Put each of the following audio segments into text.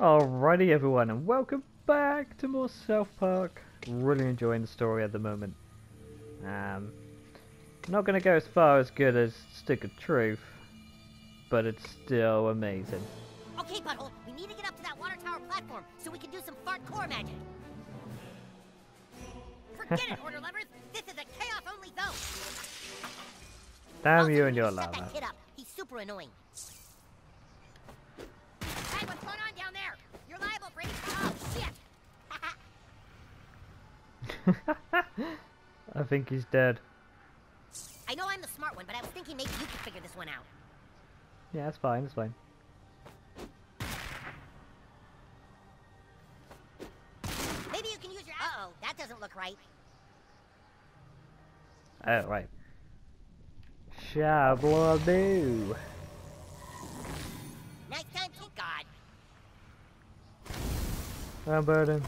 Alrighty everyone, and welcome back to more South Park. Really enjoying the story at the moment. Not going to go as far as good as Stick of Truth, but it's still amazing. Okay, Butthole, we need to get up to that water tower platform so we can do some fart core magic. Forget it, Order Lovers! This is a chaos-only zone! Damn also, you and your lava. Shut that kid up. He's super annoying. Hey, what's going on down there? You're liable for any... Oh, shit! I think he's dead. I know I'm the smart one, but I was thinking maybe you could figure this one out. Yeah, that's fine, that's fine. Maybe you can use your... Uh-oh, that doesn't look right. Oh, right. Shablaboo! Nice time, oh God! I'm burning.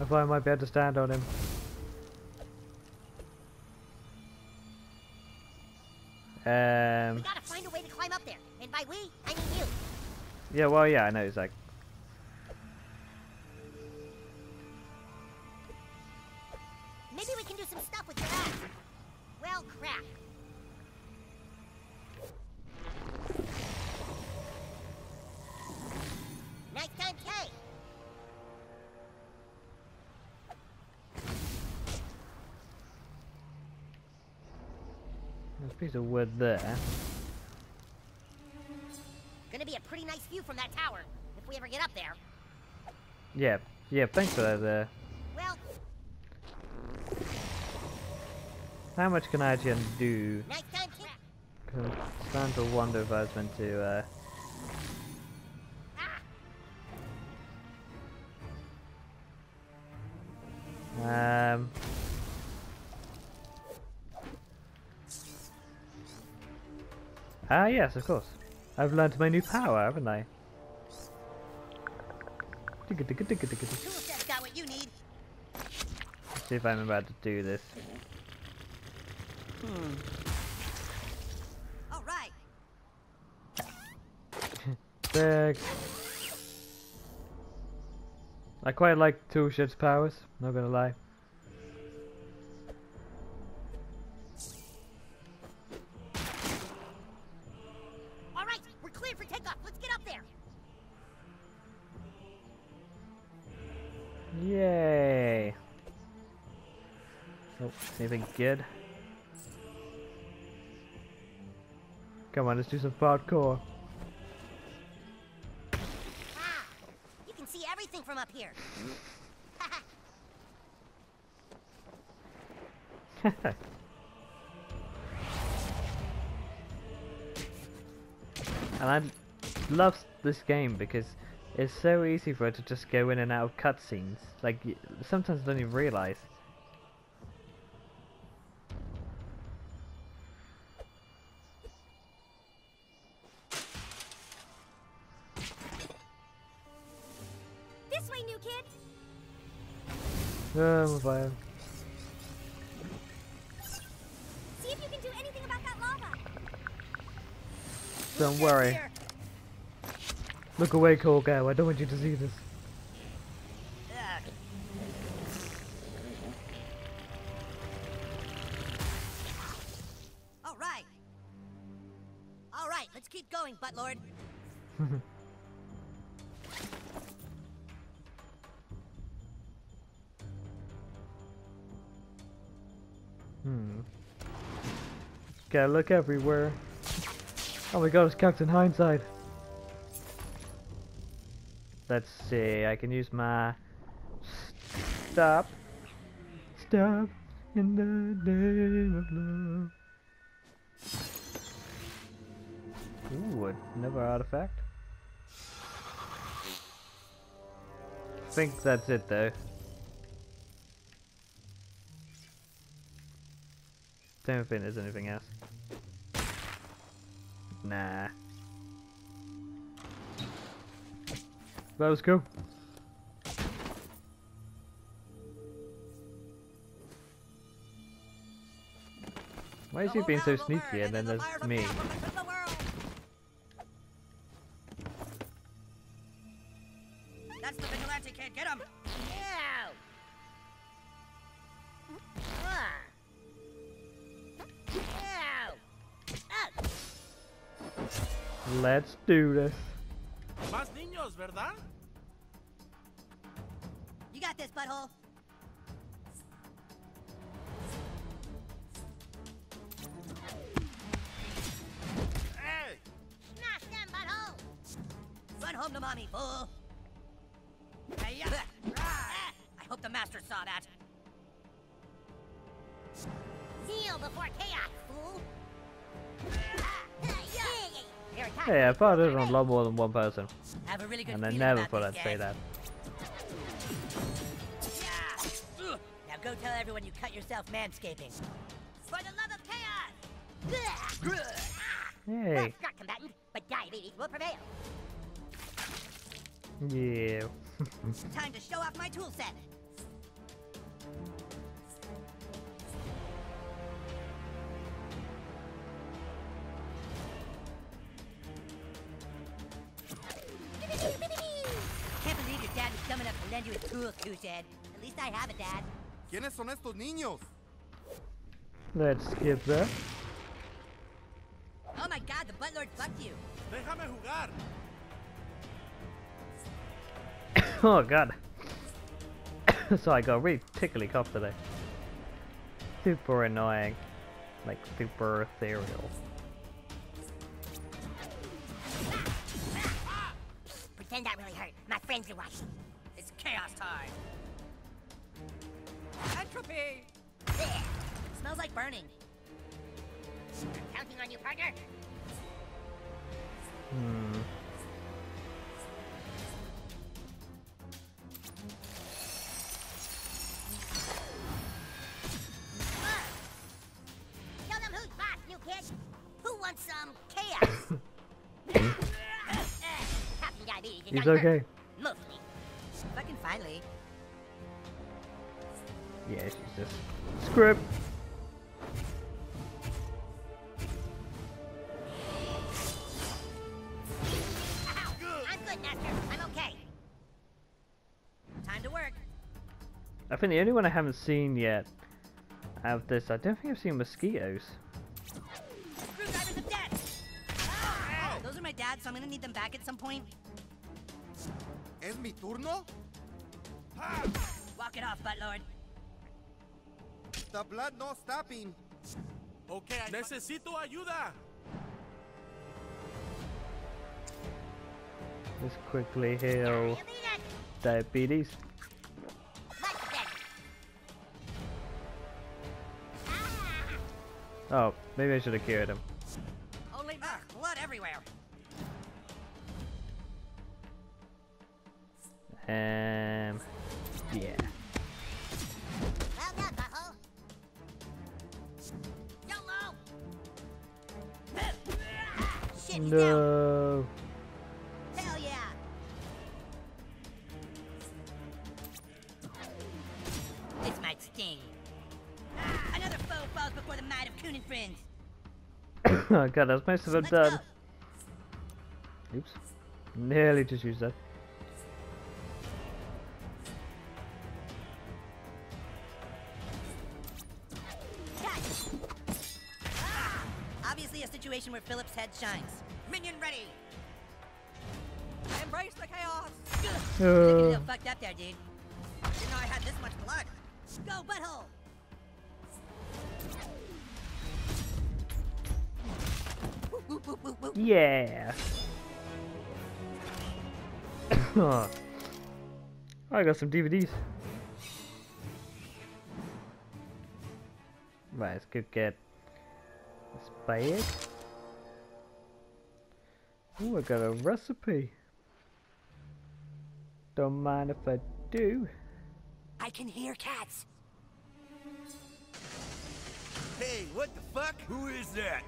I thought I might be able to stand on him. We gotta find a way to climb up there. And by we, I mean you. Yeah, well, yeah, I know, it's like... Maybe we can do some stuff with your ass. Well, crap. Nighttime play. There's a piece of wood there. Gonna be a pretty nice view from that tower if we ever get up there. Yeah, yeah, thanks for that there. Well, how much can I actually do? Because I'm starting to wonder if I was meant to Ah, yes, of course. I've learned my new power, haven't I? Toolshed's got what you need. Let's see if I remember how to do this. All right. Sick. I quite like Toolshed's powers. Not gonna lie. Yay! Oh, anything good? Come on, let's do some parkour. Wow! You can see everything from up here. And I love this game because it's so easy for it to just go in and out of cutscenes. Like, sometimes I don't even realize. This way, new kid. See if you can do anything about that lava. Don't worry. Look away, cool girl. I don't want you to see this. Alright. Alright, let's keep going, Buttlord. Gotta look everywhere. Oh my God, it's Captain Hindsight. Let's see, I can use my stop in the name of love. Ooh, another artifact. I think that's it though. Don't think there's anything else. Nah. That was cool. Why is he being so sneaky and then there's me? That's the vigilante kid. Get him! Ew! Ew! Let's do this. Más niños, ¿verdad? You got this, butthole. Hey! Smash them, butthole! Run home to mommy, fool! Hey, I hope the master saw that. Zeal before chaos, fool! Hey, I thought this was a lot more than one person. Have a really good and I never thought I'd say that. Now go tell everyone you cut yourself manscaping. For the love of chaos! Hey. That's not combatant, but diabetes will prevail. Yeah. Time to show off my tool set. Can't believe your dad is dumb enough to lend you a tool, Toolshed. At least I have a dad. ¿Quiénes son estos niños? Let's skip that. Oh my god, the butt lord fucked you. Déjame jugar. Oh god. So I got really tickly cough today. Super annoying. Like super ethereal. Pretend that really hurt. My friends are watching. It's chaos time. Entropy! Smells like burning. I'm counting on you, partner. He's okay. Fucking finally. Yeah, she's just script. I'm good, Master. I'm okay. Time to work. I think the only one I haven't seen yet out of this, I don't think I've seen mosquitoes. Screwdrivers of death. Oh, those are my dad's, so I'm gonna need them back at some point. ¿Es mi turno? Walk it off, buttlord. The blood no stopping. Okay, necesito ayuda. Let's quickly heal diabetes. Oh, maybe I should have cured him. Only blood everywhere. Yeah. Well done, butthole. YOLO! Shit, he's down. Hell yeah! This might sting. Another foe falls before the might of Coon and Friends. Oh god, that's most of them done. Go. Oops. Nearly just used that. Where Philip's head shines. Minion ready. Embrace the chaos. You're looking fucked up there, dude. Didn't know I had this much blood. Go, butthole. Yeah. I got some DVDs. Right, let's go get Spade. Ooh, I got a recipe. Don't mind if I do. I can hear cats. Hey, what the fuck? Who is that?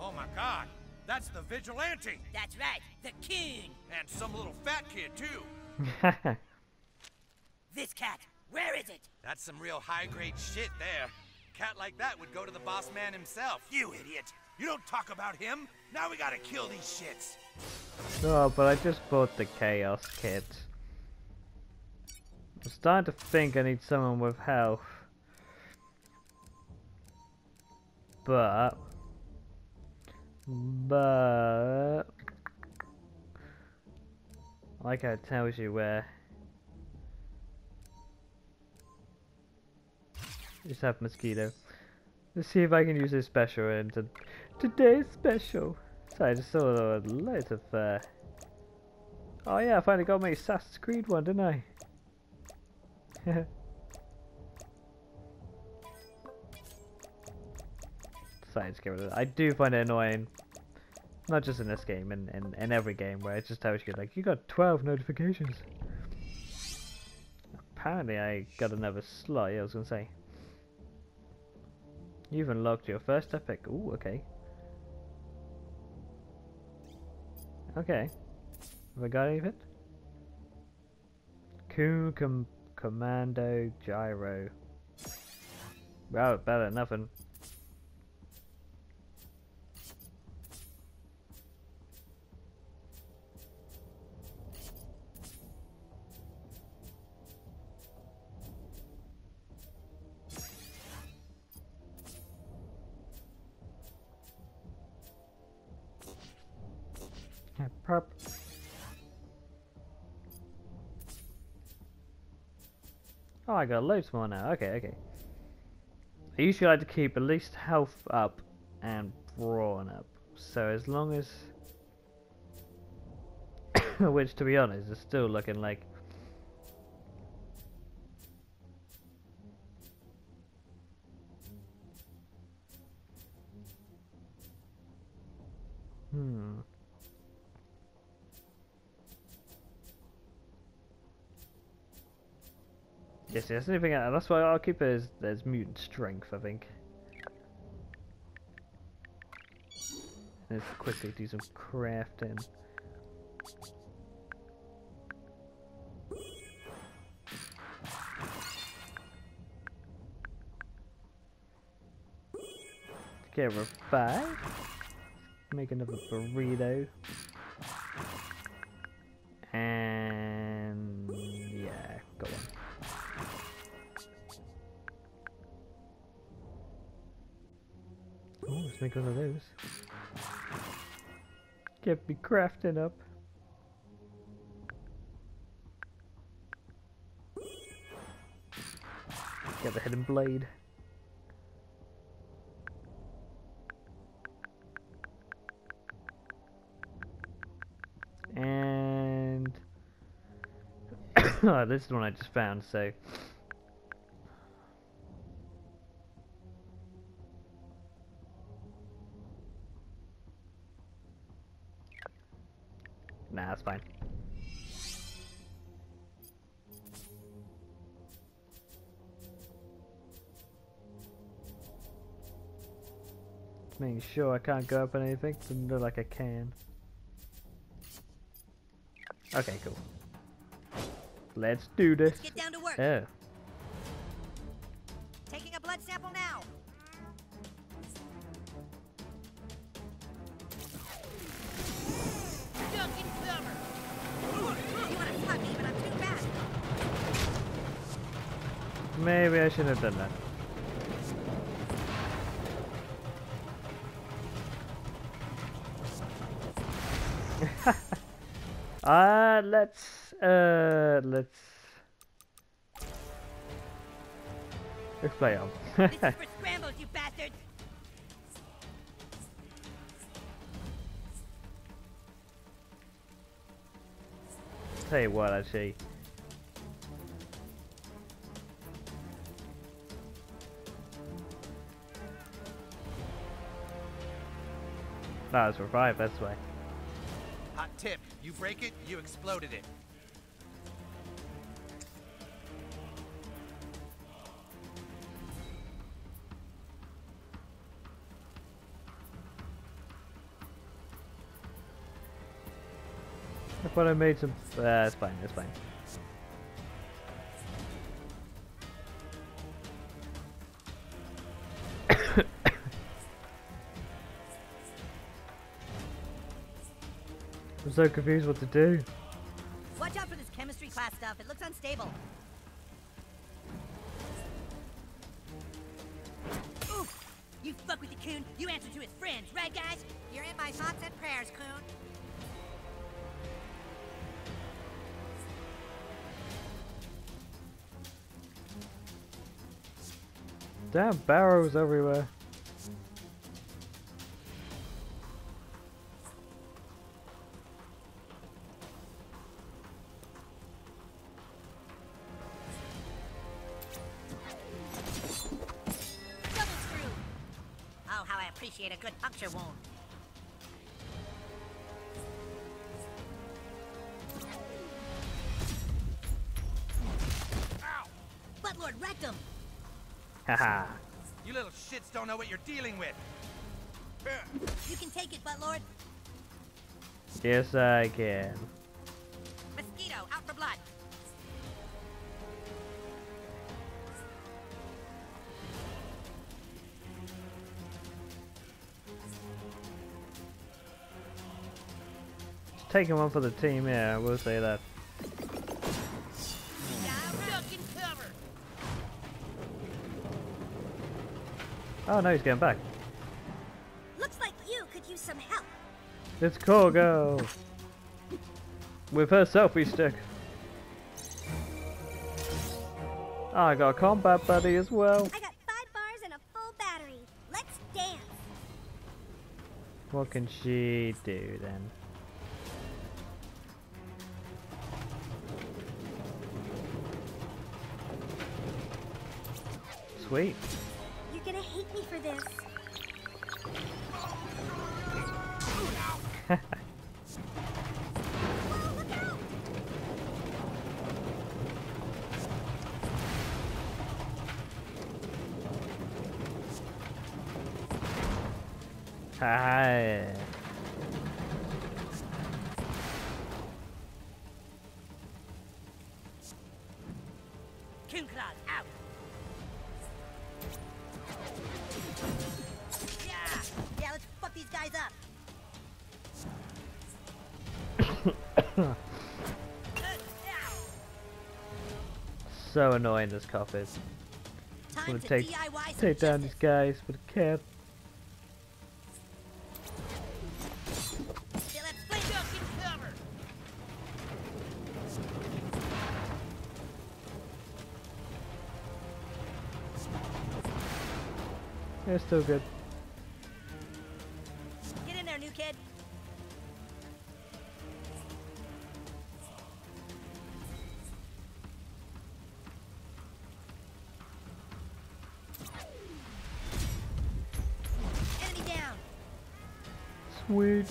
Oh my god, that's the vigilante. That's right, the king. And some little fat kid too. This cat, where is it? That's some real high-grade shit there. Cat like that would go to the boss man himself. You idiot. You don't talk about him. Now we gotta kill these shits. No, but I just bought the chaos kit. I'm starting to think I need someone with health. But like I tells you where. Just have mosquito. Let's see if I can use this special into today's special. Sorry, I just saw a lot of oh yeah, I finally got my Assassin's Creed one, didn't I? Sorry, just get rid of it. I do find it annoying. Not just in this game, in every game where it just tells you like you got 12 notifications. Apparently I got another slot, yeah, I was gonna say. You've unlocked your first epic. Ooh, okay. Okay. Have I got anything? Coon Commando Gyro. Well, better than nothing. Perp. Oh, I got loads more now. Okay, okay. I usually like to keep at least health up and brawn up. So as long as... which, to be honest, is still looking like... Yes, yes, anything else. That's why I'll keep it as there's mutant strength, I think. Let's quickly do some crafting. Get revived. Make another burrito. And yeah, got one. Make one of those. Get me crafting up. Get the hidden blade. And oh, this is the one I just found, so nah, that's fine. Just making sure I can't go up on anything. Doesn't look like I can. Okay, cool. Let's do this. Let's get down to work. Oh. Taking a blood sample now. Maybe I shouldn't have done that. Let's play on. This is for scrambles, you bastards. Tell you what, actually. No, it's revived, that's why. Hot tip, you break it, you exploded it. I thought I made some... it's fine, it's fine. I'm so confused what to do. Watch out for this chemistry class stuff. It looks unstable. You fuck with the Coon, you answer to his friends, right guys? You're in my thoughts and prayers, Coon. Damn barrows everywhere. Appreciate a good puncture wound. Ow! Buttlord wrecked him. Haha. You little shits don't know what you're dealing with. You can take it, Buttlord. Yes, I can. Mosquito out for blood. Taking one for the team, yeah, I will say that. Oh no, he's getting back. Looks like you could use some help. It's Corgo. With her selfie stick. Oh, I got a combat buddy as well. I got 5 bars and a full battery. Let's dance. What can she do then? Wait. You're gonna hate me for this. Whoa, look out. Hi. Kinkra out. Yeah, let's fuck these guys up. So annoying, this cop is. I'm gonna take down these guys with a cap. They're still good. Get in there, new kid. Enemy down. Sweet.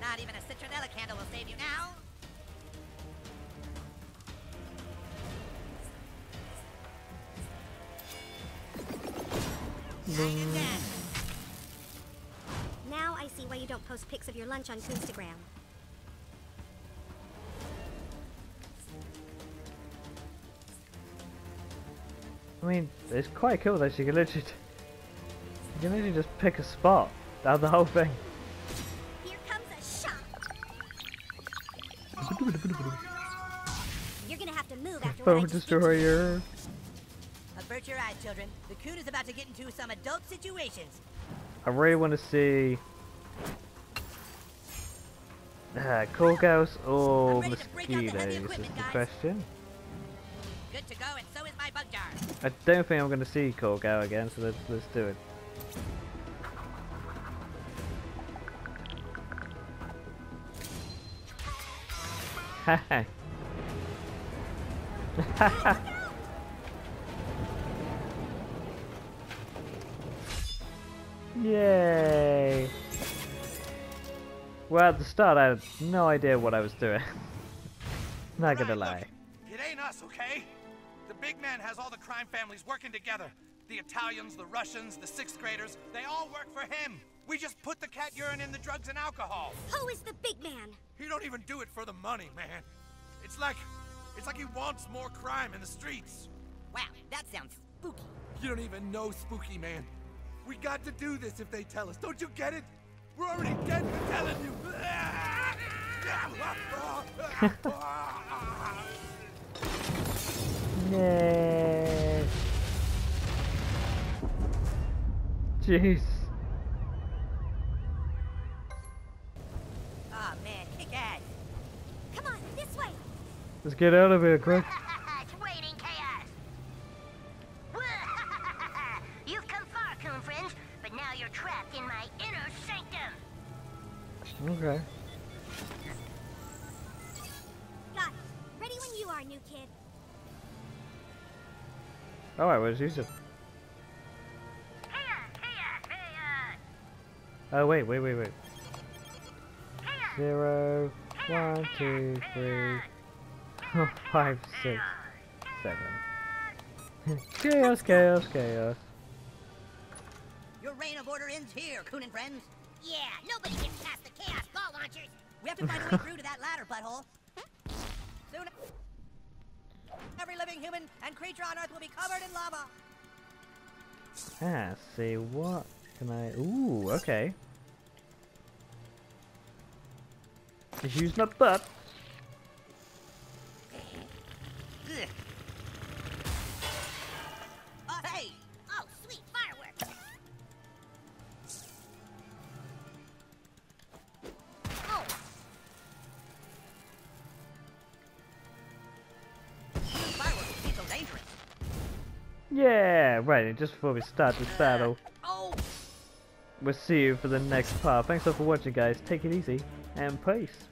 Not even a citronella candle will save you now. Now I see why you don't post pics of your lunch on Instagram. I mean, it's quite cool that you can literally just pick a spot out of the whole thing. Here comes a shot. You're gonna have to move after Bone Destroyer. Avert your eyes, children. The Coon is about to get into some adult situations. I really want to see Corgos or mosquitoes is the question. Good to go, and so is my bug jar. I don't think I'm going to see Corgo again, so let's do it. Haha. Haha. Yay! Well, at the start, I had no idea what I was doing. Not gonna lie. Look, it ain't us, okay? The big man has all the crime families working together. The Italians, the Russians, the 6th graders, they all work for him. We just put the cat urine in the drugs and alcohol. Who is the big man? He don't even do it for the money, man. It's like he wants more crime in the streets. Wow, that sounds spooky. You don't even know spooky, man. We got to do this if they tell us. Don't you get it? We're already dead for telling you. No. Jeez. Ah, oh, man, kick ass. Come on, this way. Let's get out of here, quick. It's waiting chaos. You've come far, Coon Friends, but now you're trapped in my inner sanctum. Okay. Got it. Ready when you are, new kid. Oh, I was using. Oh, wait. 0, 1, 2, 3, 4, 5, 6, 7. chaos. Your reign of order ends here, Coon and Friends. Yeah, nobody gets past the chaos ball launchers. We have to find a way through to that ladder, butthole. Soon, every living human and creature on Earth will be covered in lava. Ah, see what? Can I? Ooh, okay. Just use my butt. Oh, hey! Oh, sweet fireworks! Oh. Fireworks would be so dangerous. Yeah, right. Just before we start this battle. We'll see you for the next part. Thanks all for watching, guys. Take it easy and peace.